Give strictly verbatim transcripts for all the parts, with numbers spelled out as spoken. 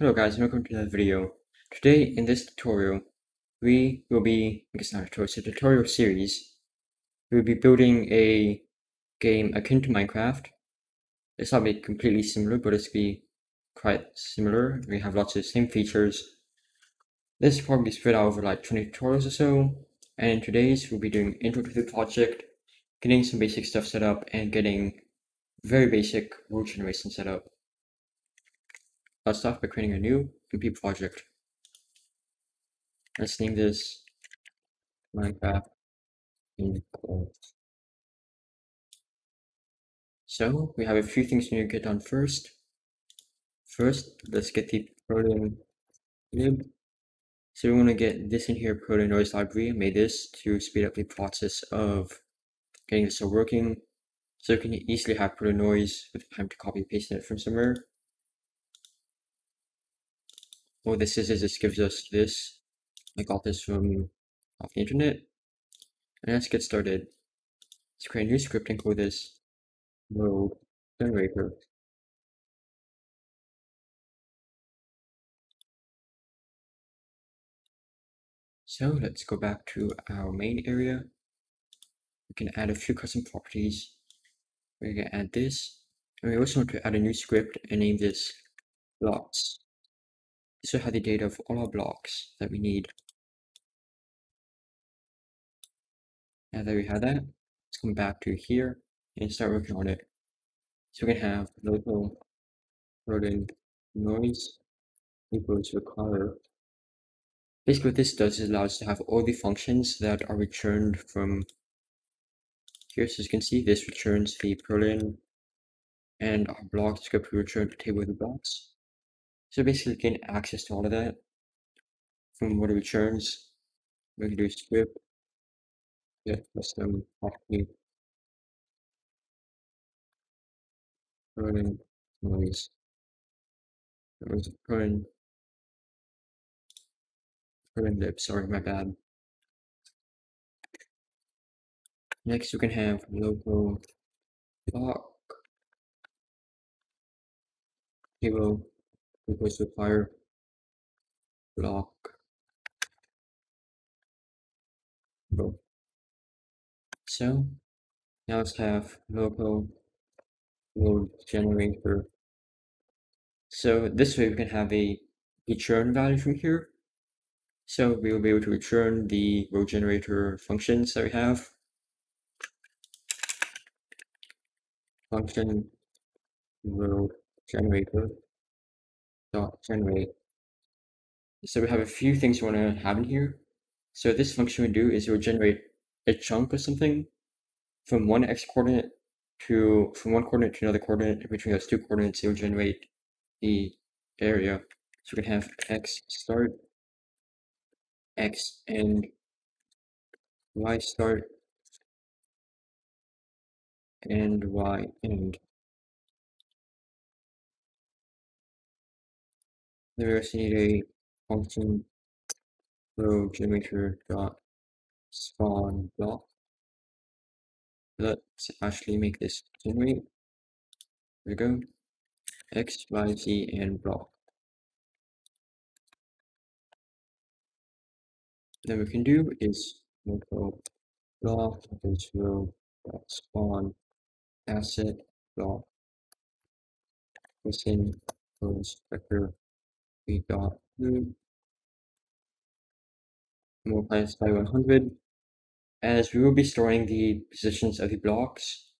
Hello guys and welcome to another video. Today in this tutorial we will be, I guess not a tutorial, it's a tutorial series. We will be building a game akin to Minecraft. It's not be completely similar, but it's be quite similar. We have lots of the same features. This will probably be spread out over like twenty tutorials or so, and in today's we'll be doing intro to the project, getting some basic stuff set up, and getting very basic world generation set up. Let's start by creating a new M P project. Let's name this Minecraft in Core. So we have a few things we need to get done first. First, let's get the Perlin lib. So we want to get this in here, Perlin noise library. I made this to speed up the process of getting this all working. So you can easily have Perlin noise with time to copy and paste it from somewhere. What this is, is this gives us this. I got this from off the internet. And let's get started. Let's create a new script and call this node generator. So let's go back to our main area. We can add a few custom properties. We're going to add this. And we also want to add a new script and name this blocks. This will have the data of all our blocks that we need. Now that we have that, let's come back to here and start working on it. So we can have local rodent noise equals require. Basically what this does is allows us to have all the functions that are returned from here. So as you can see, this returns the Perlin and our block script will return the table of the blocks. So basically gain access to all of that from what it returns. We can do script get custom property Perlin noise. That was Perlin Perlin lib, sorry, my bad. Next we can have local block table equals require block boom. So now let's have local load generator. So this way we can have a return value from here. So we will be able to return the load generator functions that we have. Function load generator. Dot generate. So we have a few things we want to have in here. So this function we do is it will generate a chunk or something from one x coordinate to from one coordinate to another coordinate. Between those two coordinates, it will generate the area. So we can have x start, x end, y start, and y end. Then we also need a function load generator dot spawn block. Let's actually make this generate. There we go. X, Y, Z, and block. Then we can do is local block load dot spawn asset block within close vector. We got and multiply this by one hundred, as we will be storing the positions of the blocks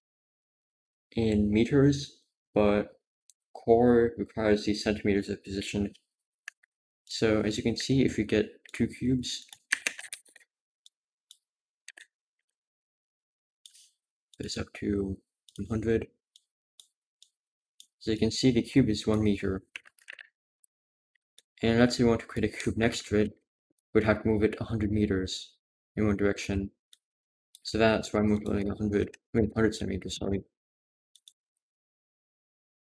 in meters, but Core requires the centimeters of position. So as you can see, if we get two cubes, it's up to one hundred. So you can see the cube is one meter. And let's say we want to create a cube next to it, we'd have to move it one hundred meters in one direction. So that's why I'm multiplying one hundred, I mean one hundred centimeters, sorry.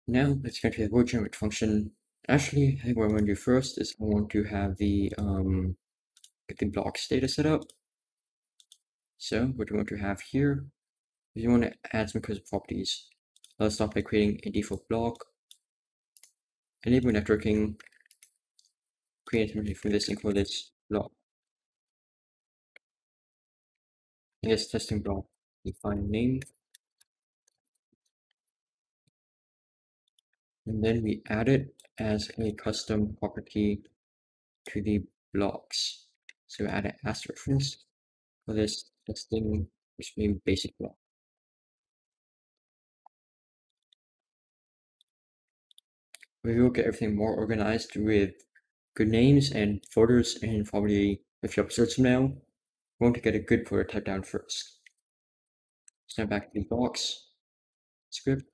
Now let's go to the world generate function. Actually, I think what I want to do first is I want to have the, um, get the blocks data set up. So what do we want to have here? We want to add some custom properties. Let's start by creating a default block, enable networking. create a for this and call this block. And this testing block, define name. And then we add it as a custom property to the blocks. So we add an as reference for this testing, which may be basic block. We will get everything more organized with good names and folders, and probably a few episodes from now, we want to get a good folder type down first. So now back to the box script.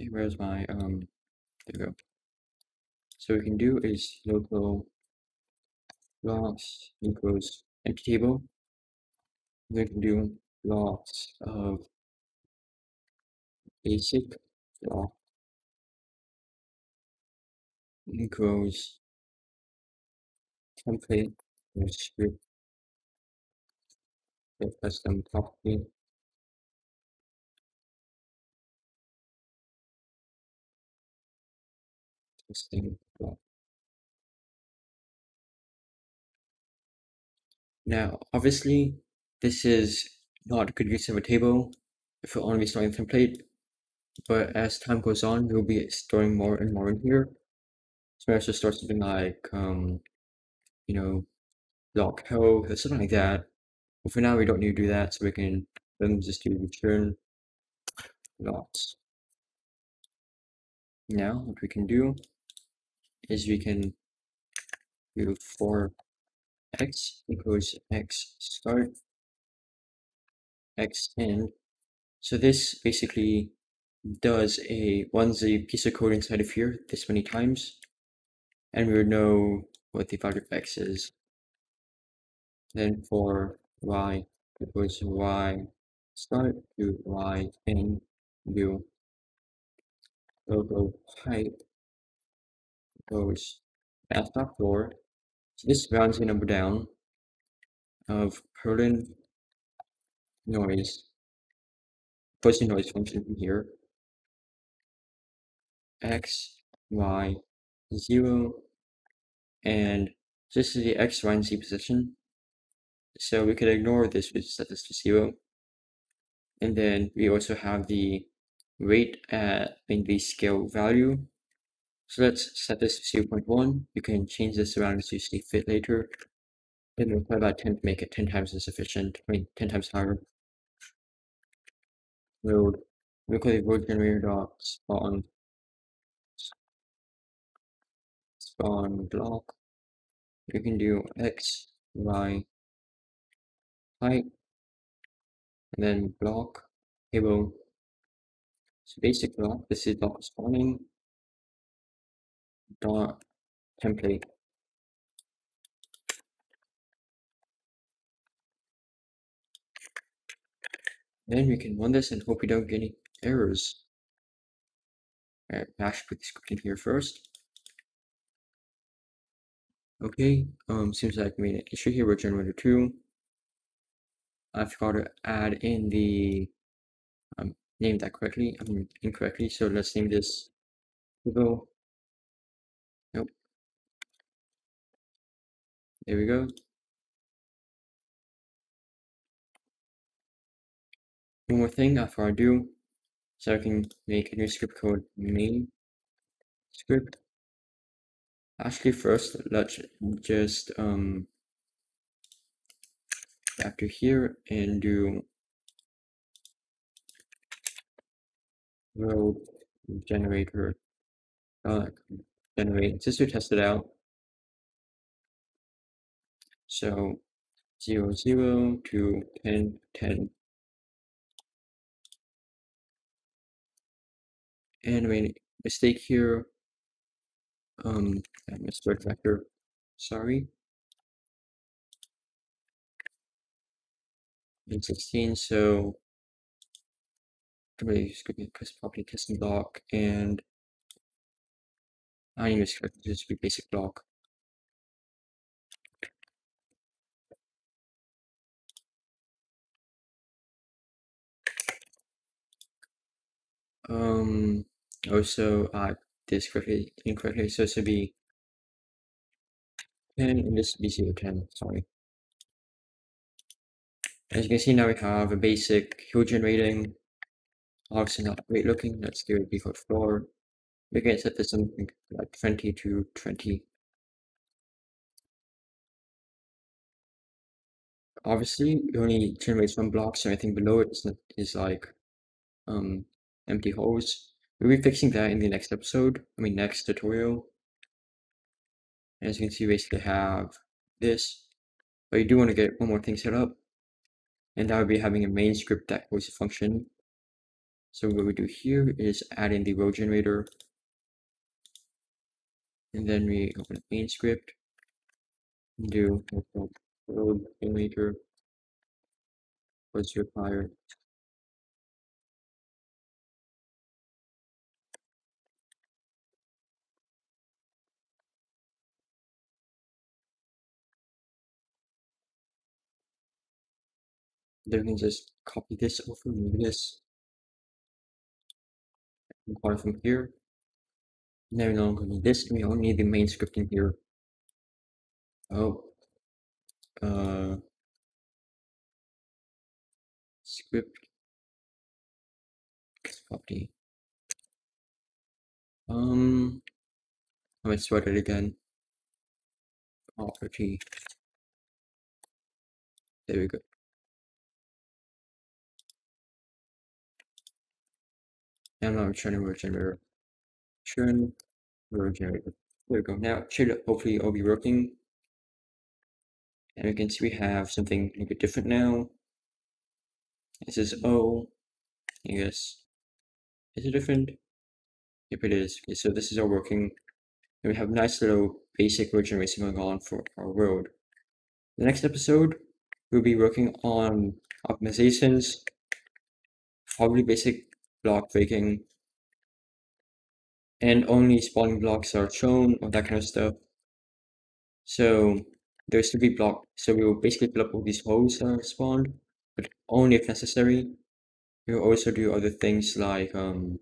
Okay, where's my um there we go. So what we can do is local blocks equals empty table. We can do blocks of basic block equals template or script custom property. Testing block. Now obviously this is not a good use of a table if we're only storing a template, but as time goes on we'll be storing more and more in here. So let's just start something like um you know block health or something like that. But for now we don't need to do that, so we can then just do return blocks. Now what we can do is we can do for x equals x start x end. So this basically does a runs a piece of code inside of here this many times, and we would know what the value of x is. Then for y equals y start to y end, do logo height goes dot floor. So this rounds the number down of Perlin noise, puts the noise function from here, x, y, zero, and this is the x, y, and z position. So we could ignore this, which set this to zero. And then we also have the rate at in the scale value. So let's set this to zero point one. You can change this around as you see fit later. Then we'll apply about ten to make it ten times as efficient, I mean ten times higher. Load, we'll call it road generator dot spawn spawn block. You can do x, y, height, and then block table. So basic block, this is block spawning dot template. Then we can run this and hope we don't get any errors. Alright, I should put the script in here first. Okay, um, seems like we made an issue here with generator two. I forgot to add in the um name that correctly. I mean incorrectly. So let's name this table. Nope. There we go. One more thing after I do, so I can make a new script called main script. Actually, first let's just um after here and do road generator uh, generate just to test it out. So zero zero to ten ten. And I made a mistake here. Um, I missed the vector. Sorry. And sixteen. So everybody just going to press property testing block, and I need to just be basic block. Um. Also, uh, this graphic incorrectly is supposed to be ten and this B C ten, sorry. As you can see, now we have a basic hill generating. Obviously not great looking, let's give it a default floor. We can set this something like twenty to twenty. Obviously, it only generates one block, so anything below it is, not, is like um, empty holes. We'll be fixing that in the next episode, I mean next tutorial. And as you can see, we basically have this, but you do want to get one more thing set up. And that would be having a main script that calls a function. So what we do here is add in the row generator. And then we open the main script. And do row generator. What's your fire? Then we can just copy this over, move this, and call it from here. Now we no longer need this, we only need the main script in here. Oh, uh, script copy. Um, let me start it again. Property. There we go. I'm not returning row generator. Return row generator. There we go. Now it should hopefully all be working. And we can see we have something a bit different now. This is O. I guess. Is it different? Yep, it is. Okay, so this is all working. And we have a nice little basic row generation going on for our road. The next episode, we'll be working on optimizations, probably basic block breaking, and only spawning blocks are shown or that kind of stuff. So there should be block, so we will basically fill up all these holes that are spawned, but only if necessary. We will also do other things like um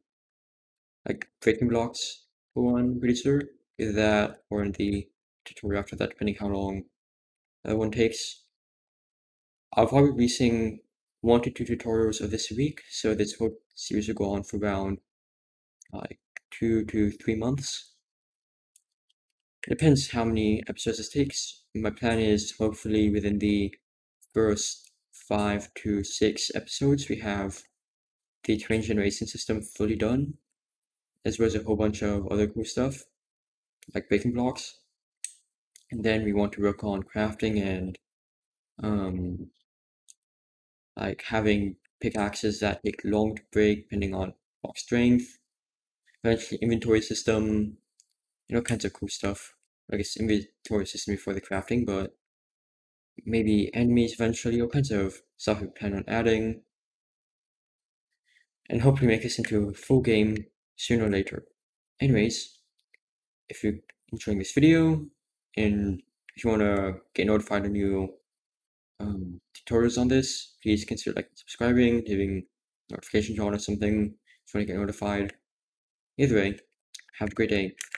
like breaking blocks for one, pretty sure, either that or in the tutorial after that, depending how long that one takes. I'll probably be seeing one to two tutorials of this week, so this whole series will go on for around like two to three months. It depends how many episodes this takes. My plan is hopefully within the first five to six episodes we have the terrain generation system fully done, as well as a whole bunch of other cool stuff like breaking blocks. And then we want to work on crafting and um like having pickaxes that take long to break depending on block strength, eventually inventory system, you know, kinds of cool stuff. I guess inventory system before the crafting, but maybe enemies eventually, all kinds of stuff we plan on adding. And hopefully make this into a full game sooner or later. Anyways, if you're enjoying this video and if you want to get notified of new Um, tutorials on this, please consider like subscribing, leaving notifications on or something if you want to get notified. Either way, have a great day.